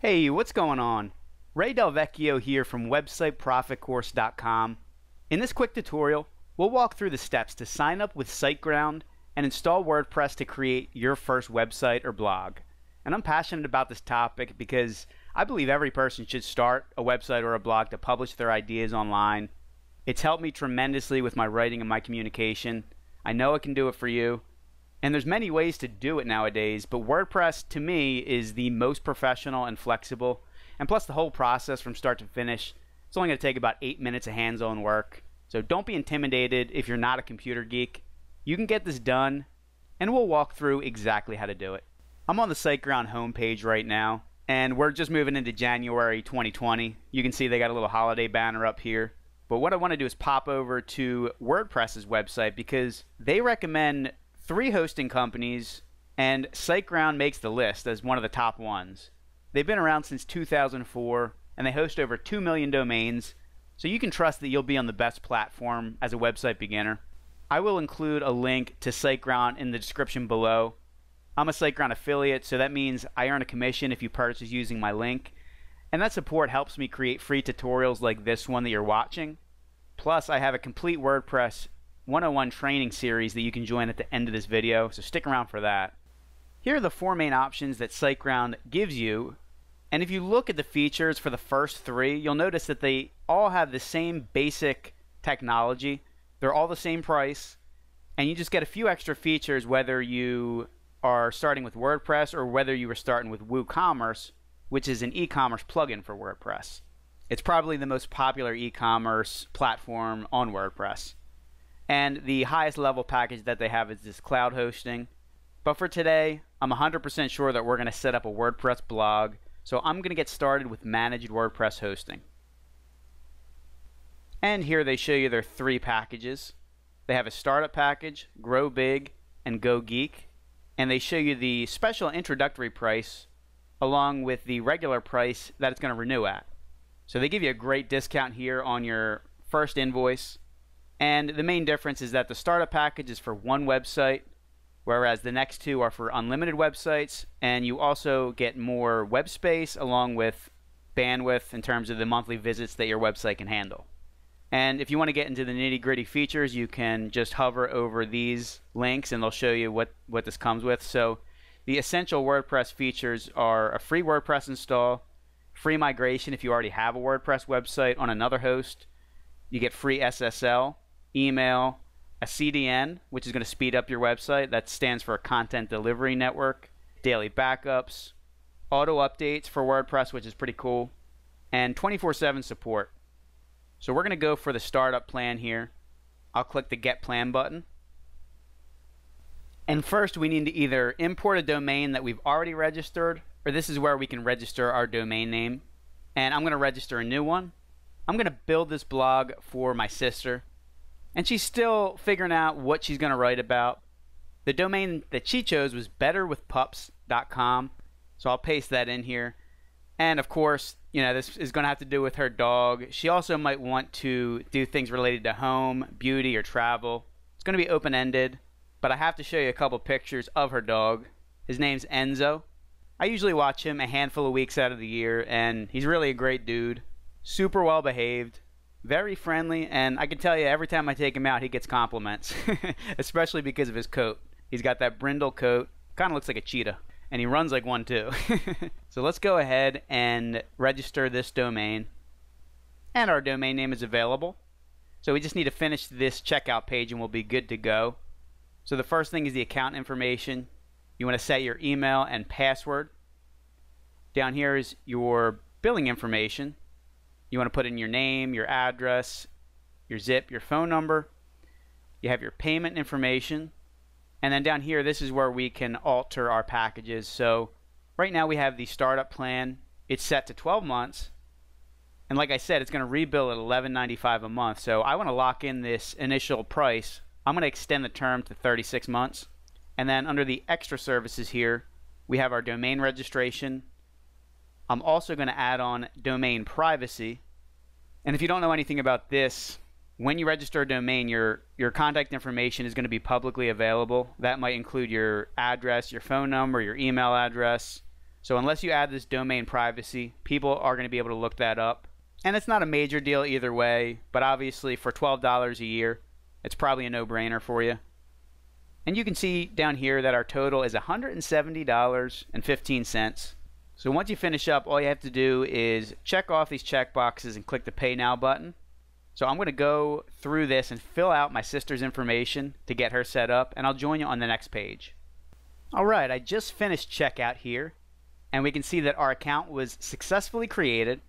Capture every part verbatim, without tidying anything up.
Hey, what's going on? Ray Delvecchio here from website profit course dot com. In this quick tutorial, we'll walk through the steps to sign up with SiteGround and install WordPress to create your first website or blog. And I'm passionate about this topic because I believe every person should start a website or a blog to publish their ideas online. It's helped me tremendously with my writing and my communication. I know it can do it for you. And there's many ways to do it nowadays, but WordPress to me is the most professional and flexible, and plus the whole process from start to finish, it's only going to take about eight minutes of hands-on work. So don't be intimidated if you're not a computer geek. You can get this done, and we'll walk through exactly how to do it. I'm on the SiteGround homepage right now, and we're just moving into January twenty twenty. You can see they got a little holiday banner up here. But what I want to do is pop over to WordPress's website because they recommend three hosting companies, and SiteGround makes the list as one of the top ones. They've been around since two thousand four, and they host over two million domains, so you can trust that you'll be on the best platform as a website beginner. I will include a link to SiteGround in the description below. I'm a SiteGround affiliate, so that means I earn a commission if you purchase using my link, and that support helps me create free tutorials like this one that you're watching. Plus, I have a complete WordPress one oh one training series that you can join at the end of this video, so stick around for that. Here are the four main options that SiteGround gives you, and if you look at the features for the first three, you'll notice that they all have the same basic technology. They're all the same price, and you just get a few extra features whether you are starting with WordPress or whether you were starting with WooCommerce, which is an e-commerce plugin for WordPress. It's probably the most popular e-commerce platform on WordPress. And the highest level package that they have is this cloud hosting. But for today, I'm one hundred percent sure that we're going to set up a WordPress blog. So I'm going to get started with managed WordPress hosting. And here they show you their three packages. They have a startup package, Grow Big, and Go Geek. And they show you the special introductory price along with the regular price that it's going to renew at. So they give you a great discount here on your first invoice. And the main difference is that the startup package is for one website, whereas the next two are for unlimited websites, and you also get more web space along with bandwidth in terms of the monthly visits that your website can handle. And if you want to get into the nitty-gritty features, you can just hover over these links and they'll show you what, what this comes with. So the essential WordPress features are a free WordPress install, free migration if you already have a WordPress website on another host, you get free S S L, email, a C D N, which is going to speed up your website. That stands for Content Delivery Network, daily backups, auto updates for WordPress, which is pretty cool, and twenty-four seven support. So we're going to go for the startup plan here. I'll click the Get Plan button. And first we need to either import a domain that we've already registered, or this is where we can register our domain name. And I'm going to register a new one. I'm going to build this blog for my sister. And she's still figuring out what she's going to write about. The domain that she chose was better with pups dot com. So I'll paste that in here. And of course, you know, this is going to have to do with her dog. She also might want to do things related to home, beauty, or travel. It's going to be open-ended, but I have to show you a couple pictures of her dog. His name's Enzo. I usually watch him a handful of weeks out of the year, and he's really a great dude. Super well behaved. Very friendly, and I can tell you every time I take him out he gets compliments, especially because of his coat. He's got that brindle coat, kind of looks like a cheetah, and he runs like one too. So let's go ahead and register this domain, and our domain name is available. So we just need to finish this checkout page and we'll be good to go. So the first thing is the account information. You want to set your email and password. Down here is your billing information. You want to put in your name, your address, your zip, your phone number. You have your payment information. And then down here, this is where we can alter our packages. So right now we have the startup plan. It's set to twelve months. And like I said, it's going to rebill at eleven ninety-five a month. So I want to lock in this initial price. I'm going to extend the term to thirty-six months. And then under the extra services here, we have our domain registration. I'm also going to add on domain privacy. And if you don't know anything about this, when you register a domain, your, your contact information is going to be publicly available. That might include your address, your phone number, your email address. So unless you add this domain privacy, people are going to be able to look that up. And it's not a major deal either way, but obviously for twelve dollars a year, it's probably a no-brainer for you. And you can see down here that our total is one hundred seventy dollars and fifteen cents. So once you finish up, all you have to do is check off these check boxes and click the Pay Now button. So I'm going to go through this and fill out my sister's information to get her set up, and I'll join you on the next page. Alright, I just finished checkout here, and we can see that our account was successfully created,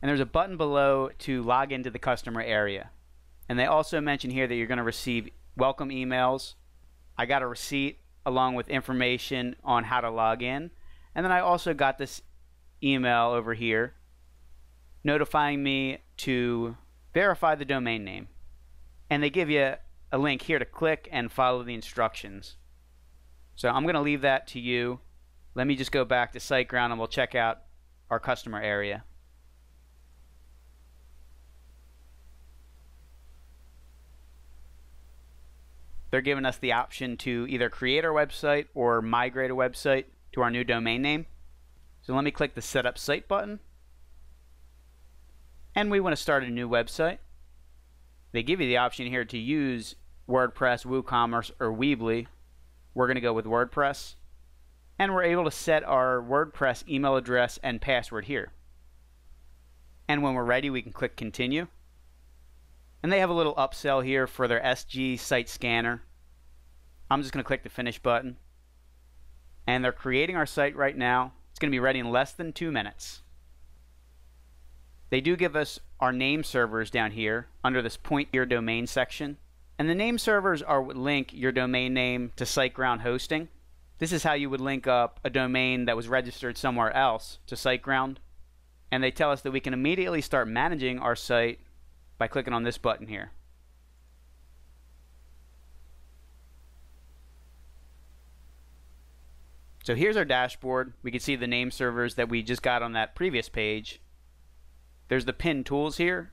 and there's a button below to log into the customer area. And they also mention here that you're going to receive welcome emails. I got a receipt along with information on how to log in, and then I also got this email over here notifying me to verify the domain name, and they give you a link here to click and follow the instructions. So I'm going to leave that to you. Let me just go back to SiteGround and we'll check out our customer area. They're giving us the option to either create our website or migrate a website to our new domain name. So let me click the Set Up Site button. And we want to start a new website. They give you the option here to use WordPress, WooCommerce, or Weebly. We're going to go with WordPress. And we're able to set our WordPress email address and password here. And when we're ready, we can click Continue. And they have a little upsell here for their S G site scanner. I'm just going to click the Finish button. And they're creating our site right now. It's going to be ready in less than two minutes. They do give us our name servers down here under this Point Your Domain section. And the name servers are what link your domain name to SiteGround hosting. This is how you would link up a domain that was registered somewhere else to SiteGround. And they tell us that we can immediately start managing our site by clicking on this button here. So here's our dashboard. We can see the name servers that we just got on that previous page. There's the pin tools here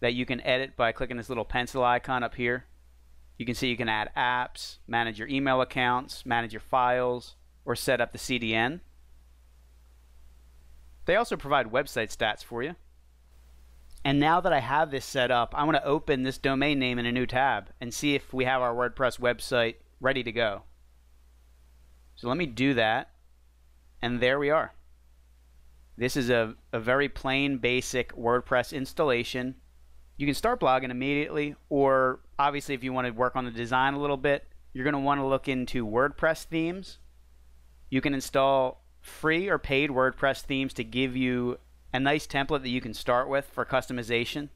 that you can edit by clicking this little pencil icon up here. You can see you can add apps, manage your email accounts, manage your files, or set up the C D N. They also provide website stats for you. And now that I have this set up, I want to open this domain name in a new tab and see if we have our WordPress website ready to go. So let me do that, and there we are. This is a, a very plain, basic WordPress installation. You can start blogging immediately, or obviously if you want to work on the design a little bit, you're going to want to look into WordPress themes. You can install free or paid WordPress themes to give you a nice template that you can start with for customization.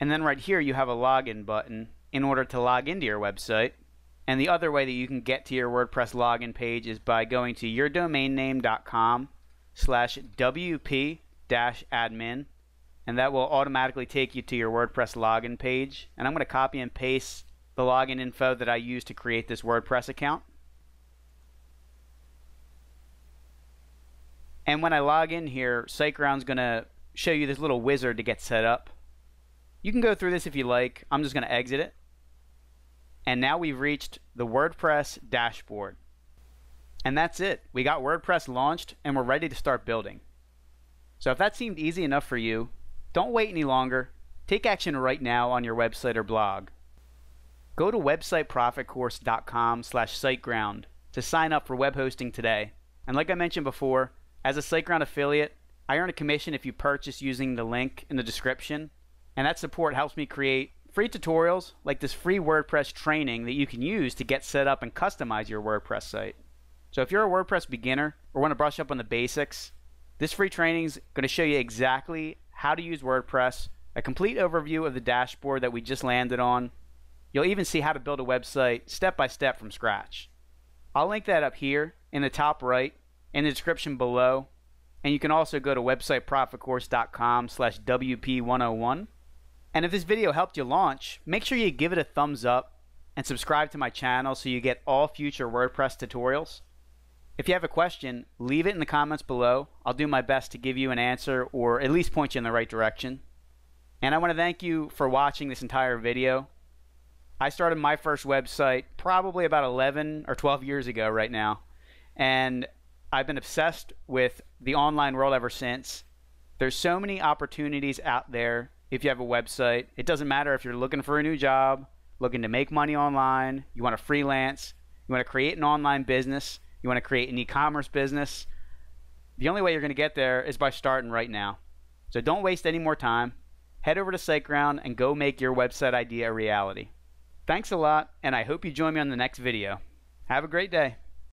And then right here you have a login button in order to log into your website. And the other way that you can get to your WordPress login page is by going to your domain name dot com slash w p dash admin, and that will automatically take you to your WordPress login page. And I'm going to copy and paste the login info that I used to create this WordPress account. And when I log in here, SiteGround's going to show you this little wizard to get set up. You can go through this if you like. I'm just going to exit it. And now we've reached the WordPress dashboard. And that's it. We got WordPress launched and we're ready to start building. So if that seemed easy enough for you, don't wait any longer. Take action right now on your website or blog. Go to website profit course dot com slash SiteGround to sign up for web hosting today. And like I mentioned before, as a SiteGround affiliate, I earn a commission if you purchase using the link in the description, and that support helps me create free tutorials like this free WordPress training that you can use to get set up and customize your WordPress site. So if you're a WordPress beginner or want to brush up on the basics, this free training is going to show you exactly how to use WordPress, a complete overview of the dashboard that we just landed on. You'll even see how to build a website step by step from scratch. I'll link that up here in the top right, in the description below, and you can also go to website profit course dot com slash w p one oh one. And if this video helped you launch, make sure you give it a thumbs up and subscribe to my channel so you get all future WordPress tutorials. If you have a question, leave it in the comments below. I'll do my best to give you an answer or at least point you in the right direction. And I want to thank you for watching this entire video. I started my first website probably about eleven or twelve years ago right now, and I've been obsessed with the online world ever since. There's so many opportunities out there. If you have a website, it doesn't matter if you're looking for a new job, looking to make money online, you want to freelance, you want to create an online business, you want to create an e-commerce business. The only way you're going to get there is by starting right now. So don't waste any more time. Head over to SiteGround and go make your website idea a reality. Thanks a lot, and I hope you join me on the next video. Have a great day.